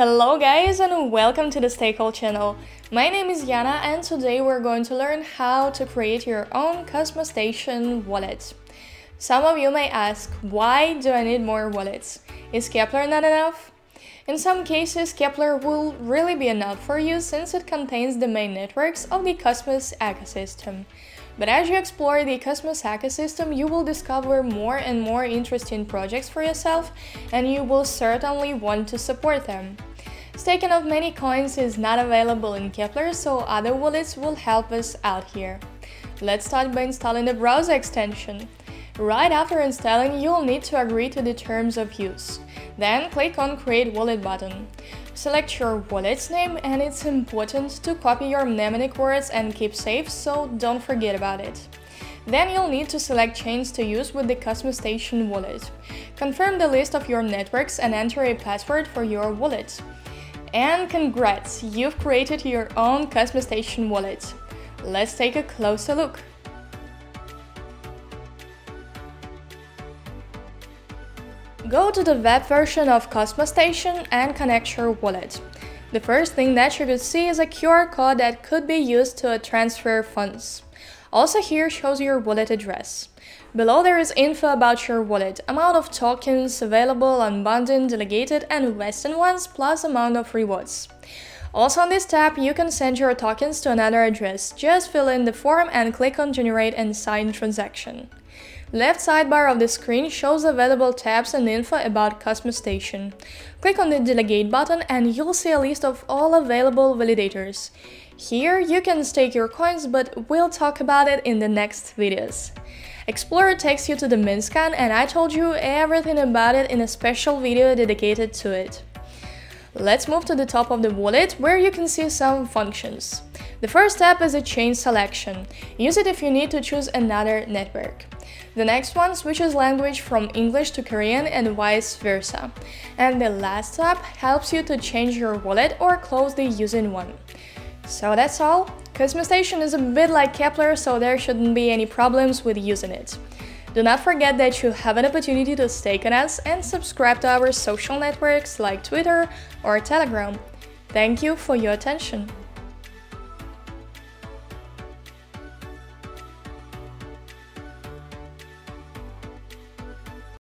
Hello guys and welcome to the Stakewolle channel. My name is Jana and today we're going to learn how to create your own Cosmostation wallet. Some of you may ask, why do I need more wallets? Is Keplr not enough? In some cases, Keplr will really be enough for you since it contains the main networks of the Cosmos ecosystem. But as you explore the Cosmos ecosystem, you will discover more and more interesting projects for yourself and you will certainly want to support them. Staking of many coins is not available in Keplr, so other wallets will help us out here. Let's start by installing the browser extension. Right after installing, you'll need to agree to the terms of use. Then click on Create Wallet button. Select your wallet's name, and it's important to copy your mnemonic words and keep safe, so don't forget about it. Then you'll need to select chains to use with the Cosmostation wallet. Confirm the list of your networks and enter a password for your wallet. And congrats, you've created your own Cosmostation wallet. Let's take a closer look. Go to the web version of Cosmostation and connect your wallet. The first thing that you could see is a QR code that could be used to transfer funds. Also here shows your wallet address. Below there is info about your wallet, amount of tokens available, unbundled, delegated and vested ones, plus amount of rewards. Also on this tab, you can send your tokens to another address. Just fill in the form and click on Generate and Sign Transaction. Left sidebar of the screen shows available tabs and info about Cosmostation. Click on the Delegate button and you'll see a list of all available validators. Here you can stake your coins, but we'll talk about it in the next videos. Explorer takes you to the Mintscan and I told you everything about it in a special video dedicated to it. Let's move to the top of the wallet, where you can see some functions. The first step is a chain selection. Use it if you need to choose another network. The next one switches language from English to Korean and vice versa. And the last step helps you to change your wallet or close the using one. So that's all. Cosmostation is a bit like Keplr, so there shouldn't be any problems with using it. Do not forget that you have an opportunity to stake on us and subscribe to our social networks like Twitter or Telegram. Thank you for your attention.